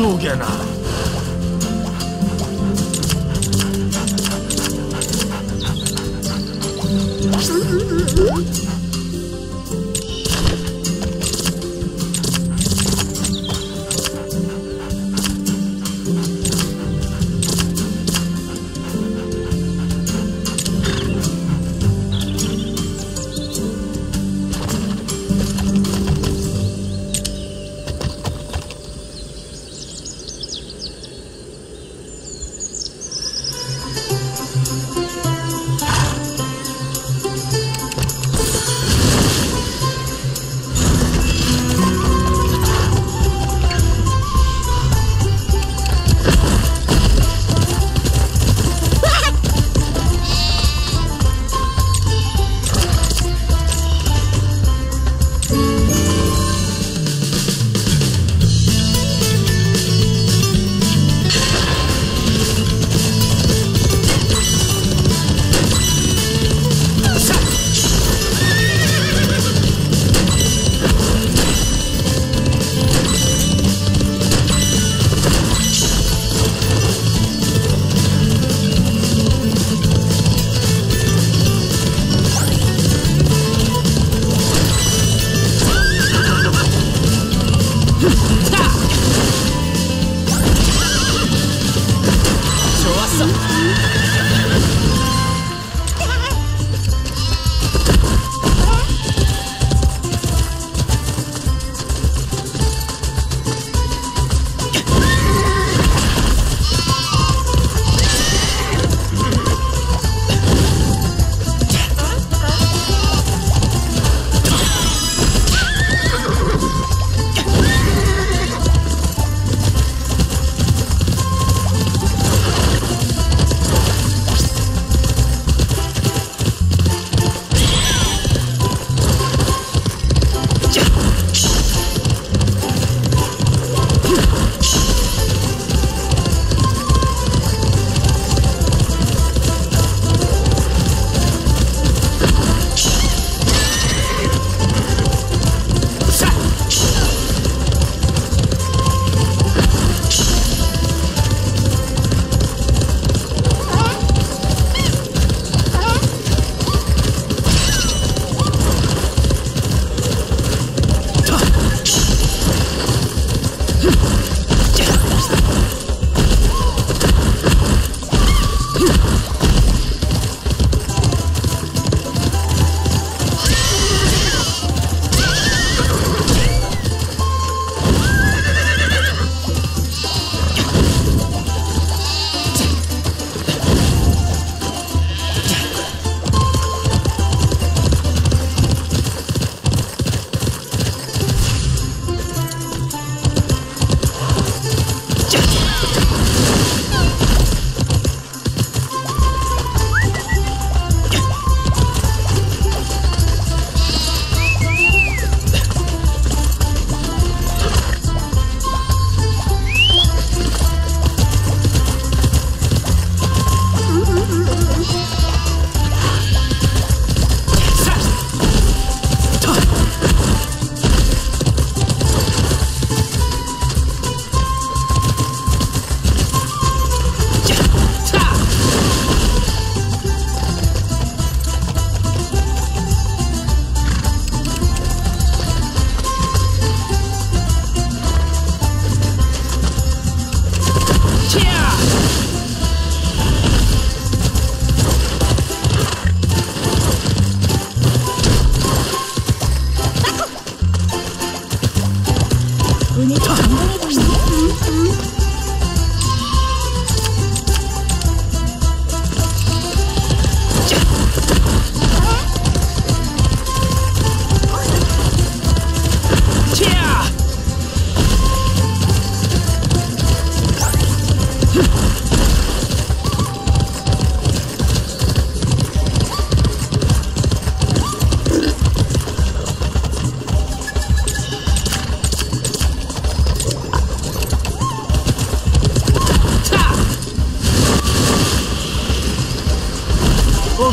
속에나.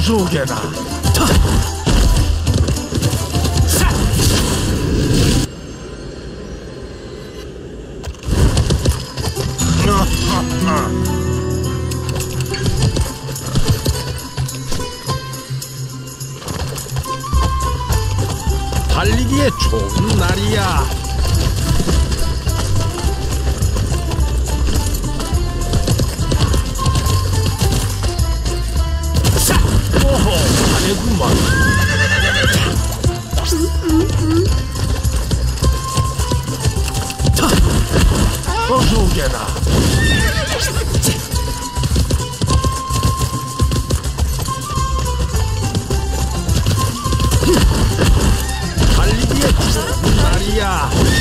속에나. 달리기에 좋은 날이야. 자, 오호, 안해구만. 어서오게나. 달리기에 좋은 날이야.